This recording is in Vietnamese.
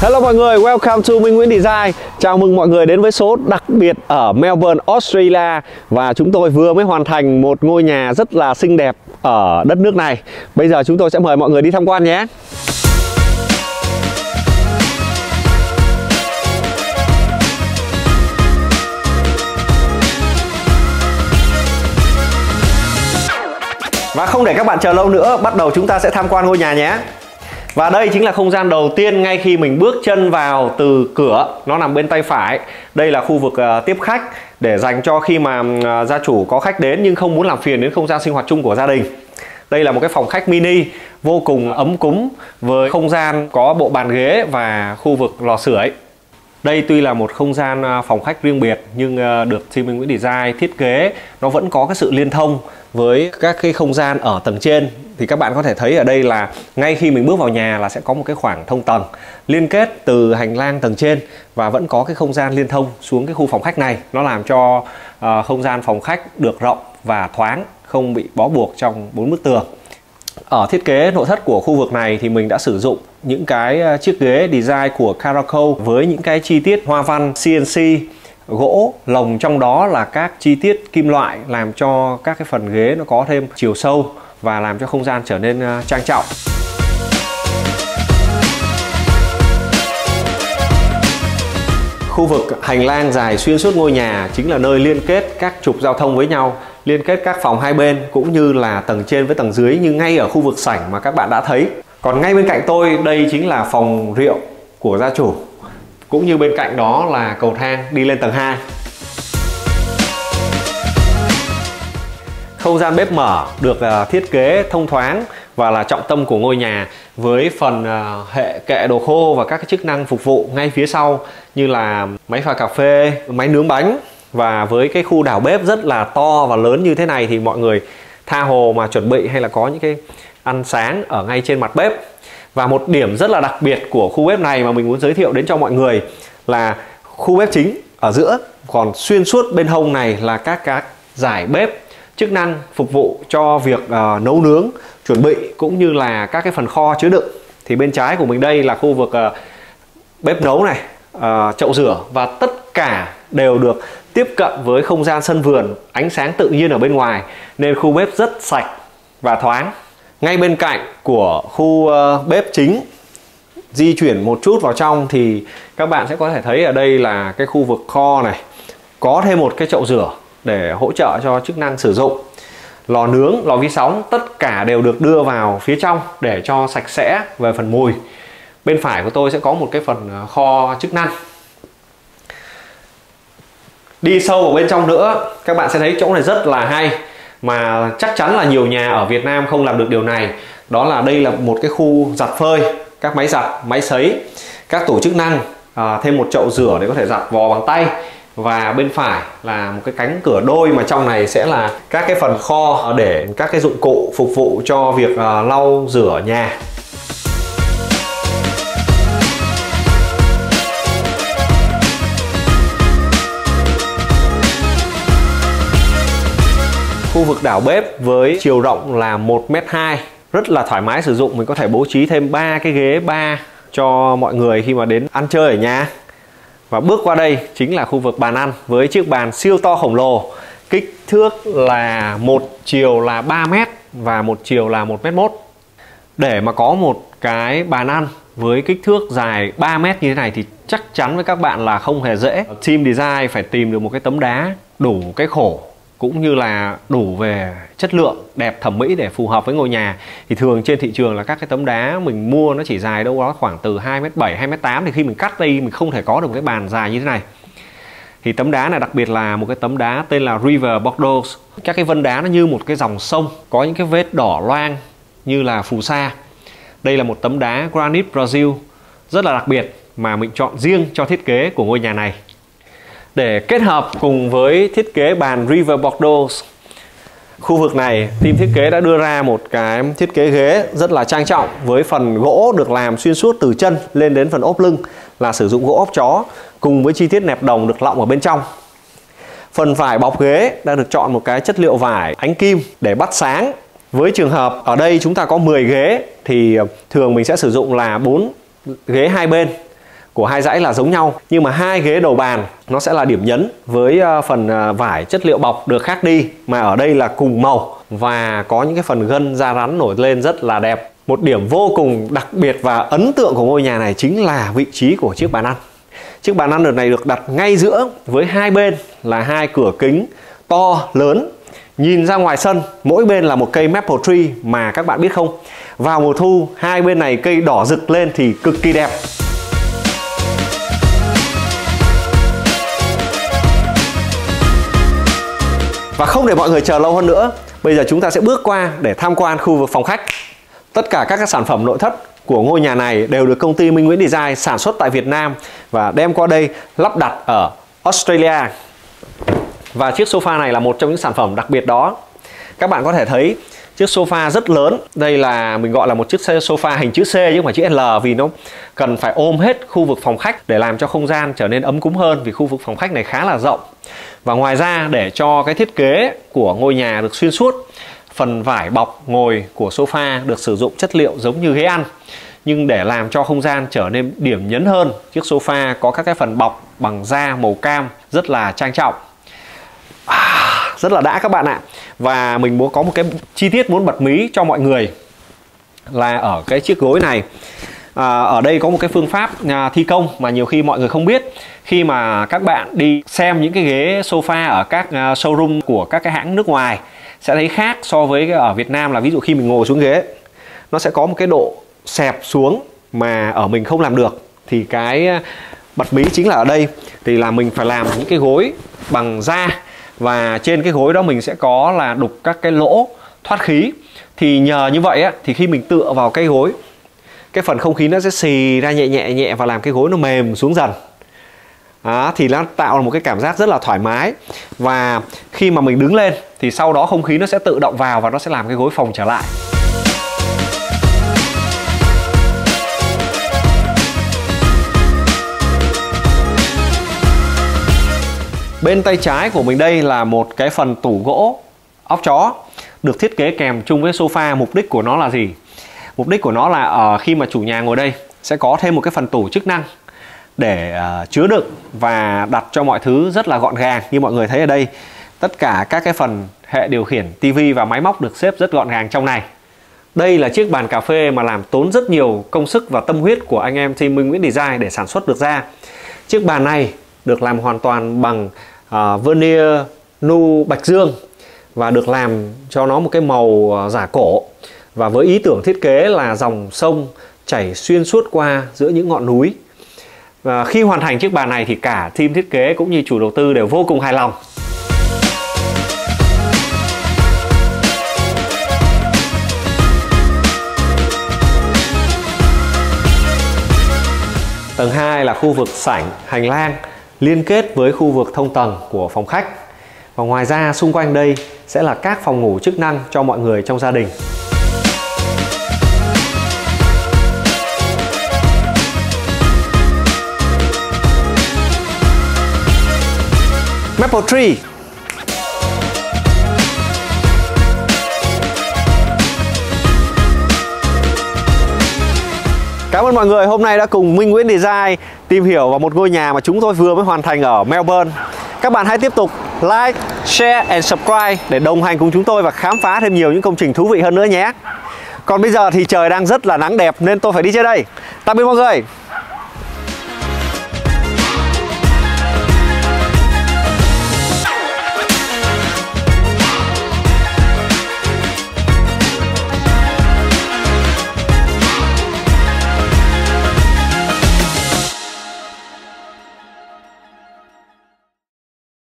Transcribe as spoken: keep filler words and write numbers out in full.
Hello mọi người, welcome to Minh Nguyễn Design. Chào mừng mọi người đến với số đặc biệt ở Melbourne, Australia. Và chúng tôi vừa mới hoàn thành một ngôi nhà rất là xinh đẹp ở đất nước này. Bây giờ chúng tôi sẽ mời mọi người đi tham quan nhé. Và không để các bạn chờ lâu nữa, bắt đầu chúng ta sẽ tham quan ngôi nhà nhé. Và đây chính là không gian đầu tiên ngay khi mình bước chân vào từ cửa. Nó nằm bên tay phải. Đây là khu vực uh, tiếp khách, để dành cho khi mà uh, gia chủ có khách đến nhưng không muốn làm phiền đến không gian sinh hoạt chung của gia đình. Đây là một cái phòng khách mini vô cùng ấm cúng, với không gian có bộ bàn ghế và khu vực lò sưởi. Đây tuy là một không gian uh, phòng khách riêng biệt, nhưng uh, được team Minh Nguyễn Design thiết kế, nó vẫn có cái sự liên thông với các cái không gian ở tầng trên. Thì các bạn có thể thấy ở đây là ngay khi mình bước vào nhà là sẽ có một cái khoảng thông tầng liên kết từ hành lang tầng trên, và vẫn có cái không gian liên thông xuống cái khu phòng khách này. Nó làm cho uh, không gian phòng khách được rộng và thoáng, không bị bó buộc trong bốn bức tường. Ở thiết kế nội thất của khu vực này thì mình đã sử dụng những cái chiếc ghế design của Caracol, với những cái chi tiết hoa văn xê en xê, gỗ, lồng, trong đó là các chi tiết kim loại, làm cho các cái phần ghế nó có thêm chiều sâu và làm cho không gian trở nên trang trọng. Khu vực hành lang dài xuyên suốt ngôi nhà chính là nơi liên kết các trục giao thông với nhau, liên kết các phòng hai bên cũng như là tầng trên với tầng dưới, như ngay ở khu vực sảnh mà các bạn đã thấy. Còn ngay bên cạnh tôi, đây chính là phòng rượu của gia chủ, cũng như bên cạnh đó là cầu thang đi lên tầng hai. Không gian bếp mở được thiết kế thông thoáng và là trọng tâm của ngôi nhà, với phần hệ kệ đồ khô và các chức năng phục vụ ngay phía sau, như là máy pha cà phê, máy nướng bánh. Và với cái khu đảo bếp rất là to và lớn như thế này thì mọi người tha hồ mà chuẩn bị, hay là có những cái ăn sáng ở ngay trên mặt bếp. Và một điểm rất là đặc biệt của khu bếp này mà mình muốn giới thiệu đến cho mọi người là khu bếp chính ở giữa, còn xuyên suốt bên hông này là các các giải bếp, chức năng phục vụ cho việc uh, nấu nướng, chuẩn bị, cũng như là các cái phần kho chứa đựng. Thì bên trái của mình đây là khu vực uh, bếp nấu này, uh, chậu rửa, và tất cả đều được tiếp cận với không gian sân vườn, ánh sáng tự nhiên ở bên ngoài, nên khu bếp rất sạch và thoáng. Ngay bên cạnh của khu bếp chính, di chuyển một chút vào trong thì các bạn sẽ có thể thấy ở đây là cái khu vực kho này, có thêm một cái chậu rửa để hỗ trợ cho chức năng sử dụng. Lò nướng, lò vi sóng, tất cả đều được đưa vào phía trong để cho sạch sẽ về phần mùi. Bên phải của tôi sẽ có một cái phần kho chức năng. Đi sâu vào bên trong nữa, các bạn sẽ thấy chỗ này rất là hay, mà chắc chắn là nhiều nhà ở Việt Nam không làm được điều này. Đó là đây là một cái khu giặt phơi, các máy giặt, máy sấy, các tủ chức năng, à, thêm một chậu rửa để có thể giặt vò bằng tay. Và bên phải là một cái cánh cửa đôi, mà trong này sẽ là các cái phần kho để các cái dụng cụ phục vụ cho việc à, lau rửa nhà. Khu vực đảo bếp với chiều rộng là một mét hai, rất là thoải mái sử dụng. Mình có thể bố trí thêm ba cái ghế ba cho mọi người khi mà đến ăn chơi ở nhà. Và bước qua đây chính là khu vực bàn ăn, với chiếc bàn siêu to khổng lồ, kích thước là một chiều là ba mét và một chiều là một mét một. Để mà có một cái bàn ăn với kích thước dài ba mét như thế này thì chắc chắn với các bạn là không hề dễ. Team Design phải tìm được một cái tấm đá đủ cái khổ, cũng như là đủ về chất lượng, đẹp, thẩm mỹ để phù hợp với ngôi nhà. Thì thường trên thị trường là các cái tấm đá mình mua nó chỉ dài đâu đó khoảng từ hai mét bảy, hai mét tám, thì khi mình cắt đây mình không thể có được một cái bàn dài như thế này. Thì tấm đá này đặc biệt là một cái tấm đá tên là River Bordeaux. Các cái vân đá nó như một cái dòng sông, có những cái vết đỏ loang như là phù sa. Đây là một tấm đá Granite Brazil rất là đặc biệt mà mình chọn riêng cho thiết kế của ngôi nhà này. Để kết hợp cùng với thiết kế bàn River Bordeaux, khu vực này team thiết kế đã đưa ra một cái thiết kế ghế rất là trang trọng, với phần gỗ được làm xuyên suốt từ chân lên đến phần ốp lưng, là sử dụng gỗ ốc chó, cùng với chi tiết nẹp đồng được lọng ở bên trong. Phần vải bọc ghế đã được chọn một cái chất liệu vải ánh kim để bắt sáng. Với trường hợp ở đây chúng ta có mười ghế thì thường mình sẽ sử dụng là bốn ghế hai bên, của hai dãy là giống nhau, nhưng mà hai ghế đầu bàn nó sẽ là điểm nhấn với phần vải chất liệu bọc được khác đi, mà ở đây là cùng màu và có những cái phần gân da rắn nổi lên rất là đẹp. Một điểm vô cùng đặc biệt và ấn tượng của ngôi nhà này chính là vị trí của chiếc bàn ăn. Chiếc bàn ăn đợt này được đặt ngay giữa với hai bên là hai cửa kính to lớn nhìn ra ngoài sân, mỗi bên là một cây maple tree mà các bạn biết không, vào mùa thu hai bên này cây đỏ rực lên thì cực kỳ đẹp. Và không để mọi người chờ lâu hơn nữa, bây giờ chúng ta sẽ bước qua để tham quan khu vực phòng khách. Tất cả các sản phẩm nội thất của ngôi nhà này đều được công ty Minh Nguyễn Design sản xuất tại Việt Nam và đem qua đây lắp đặt ở Australia. Và chiếc sofa này là một trong những sản phẩm đặc biệt đó. Các bạn có thể thấy chiếc sofa rất lớn. Đây là mình gọi là một chiếc sofa hình chữ C chứ không phải chữ L, vì nó cần phải ôm hết khu vực phòng khách để làm cho không gian trở nên ấm cúng hơn, vì khu vực phòng khách này khá là rộng. Và ngoài ra, để cho cái thiết kế của ngôi nhà được xuyên suốt, phần vải bọc ngồi của sofa được sử dụng chất liệu giống như ghế ăn, nhưng để làm cho không gian trở nên điểm nhấn hơn, chiếc sofa có các cái phần bọc bằng da màu cam rất là trang trọng. À, rất là đã các bạn ạ. Và mình muốn có một cái chi tiết muốn bật mí cho mọi người là ở cái chiếc gối này. À, ở đây có một cái phương pháp thi công mà nhiều khi mọi người không biết. Khi mà các bạn đi xem những cái ghế sofa ở các showroom của các cái hãng nước ngoài sẽ thấy khác so với ở Việt Nam, là ví dụ khi mình ngồi xuống ghế nó sẽ có một cái độ xẹp xuống mà ở mình không làm được. Thì cái bật mí chính là ở đây thì là mình phải làm những cái gối bằng da, và trên cái gối đó mình sẽ có là đục các cái lỗ thoát khí. Thì nhờ như vậy á, thì khi mình tựa vào cái gối, cái phần không khí nó sẽ xì ra nhẹ nhẹ nhẹ và làm cái gối nó mềm xuống dần. Đó, thì nó tạo một cái cảm giác rất là thoải mái. Và khi mà mình đứng lên thì sau đó không khí nó sẽ tự động vào và nó sẽ làm cái gối phồng trở lại. Bên tay trái của mình đây là một cái phần tủ gỗ óc chó được thiết kế kèm chung với sofa. Mục đích của nó là gì? Mục đích của nó là uh, khi mà chủ nhà ngồi đây sẽ có thêm một cái phần tủ chức năng để uh, chứa đựng và đặt cho mọi thứ rất là gọn gàng. Như mọi người thấy ở đây, tất cả các cái phần hệ điều khiển tivi và máy móc được xếp rất gọn gàng trong này. Đây là chiếc bàn cà phê mà làm tốn rất nhiều công sức và tâm huyết của anh em team Minh Nguyễn Design để sản xuất được ra. Chiếc bàn này được làm hoàn toàn bằng uh, veneer nu bạch dương và được làm cho nó một cái màu giả cổ. Và với ý tưởng thiết kế là dòng sông chảy xuyên suốt qua giữa những ngọn núi. Và khi hoàn thành chiếc bàn này thì cả team thiết kế cũng như chủ đầu tư đều vô cùng hài lòng. Tầng hai là khu vực sảnh, hành lang liên kết với khu vực thông tầng của phòng khách. Và ngoài ra xung quanh đây sẽ là các phòng ngủ chức năng cho mọi người trong gia đình. Maple tree. Cảm ơn mọi người hôm nay đã cùng Minh Nguyễn Design tìm hiểu vào một ngôi nhà mà chúng tôi vừa mới hoàn thành ở Melbourne. Các bạn hãy tiếp tục like, share and subscribe để đồng hành cùng chúng tôi và khám phá thêm nhiều những công trình thú vị hơn nữa nhé. Còn bây giờ thì trời đang rất là nắng đẹp nên tôi phải đi chơi đây. Tạm biệt mọi người.